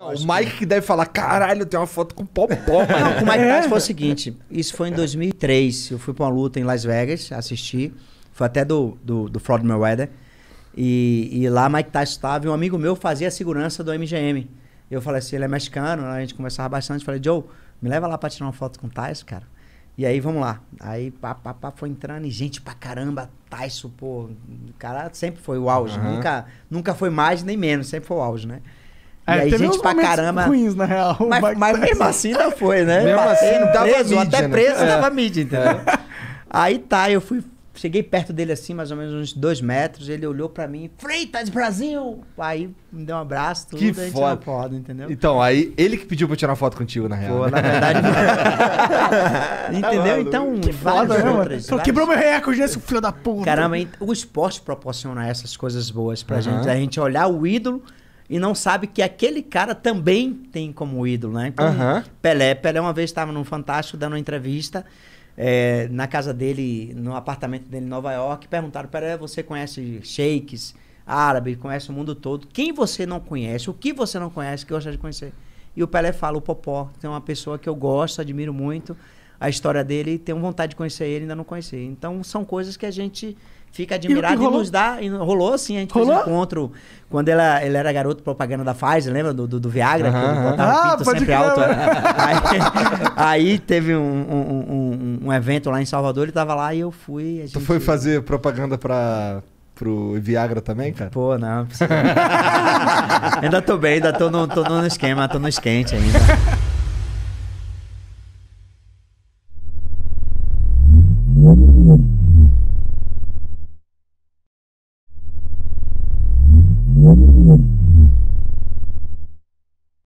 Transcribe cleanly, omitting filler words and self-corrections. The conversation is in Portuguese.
O Mike que deve falar, caralho, tem uma foto com o Popó, mano. O Mike Tyson foi o seguinte, isso foi em 2003, eu fui pra uma luta em Las Vegas, assisti, foi até do Floyd Mayweather, e lá Mike Tyson estava, e um amigo meu fazia a segurança do MGM. Eu falei assim, ele é mexicano, a gente conversava bastante, falei, Joe, me leva lá pra tirar uma foto com o Tyson, cara. E aí, vamos lá. Aí, papapá, foi entrando e gente pra caramba, Tyson, pô, o cara sempre foi o auge, nunca foi mais nem menos, sempre foi o auge, né? E aí, gente pra caramba. Ruins, na real, mas mesmo assim ainda foi, né? Mesmo assim, não tava preso, até preso dava mídia, entendeu? Aí tá, eu fui, cheguei perto dele assim, mais ou menos uns 2 metros, ele olhou pra mim, Freitas Brasil! Aí me deu um abraço, tudo, que aí foda. Tirou foto, entendeu? Então, aí ele que pediu pra eu tirar foto contigo, na real. Pô, na verdade, entendeu? Então, que várias foda, outras. Várias... Quebrou meu recorde, esse filho da puta. Caramba, o esporte proporciona essas coisas boas pra gente. A gente olhar o ídolo e não sabe que aquele cara também tem como ídolo, né? Então, Pelé uma vez estava no Fantástico dando uma entrevista na casa dele, no apartamento dele em Nova York, perguntaram, Pelé, você conhece sheiks, árabe, conhece o mundo todo, quem você não conhece, o que você não conhece, que gosta de conhecer? E o Pelé fala, o Popó, tem uma pessoa que eu gosto, admiro muito, a história dele, tenho vontade de conhecer ele, ainda não conheci. Então, são coisas que a gente fica admirado e nos dá... E rolou, sim. A gente fez um encontro... Quando ele era garoto, propaganda da Pfizer, lembra? Do Viagra, que ele botava o pinto sempre alto. Aí teve um evento lá em Salvador, ele tava lá e eu fui... A gente... Tu foi fazer propaganda pro Viagra também, cara? Pô, não. Ainda tô bem, ainda tô no esquema, tô no esquente ainda.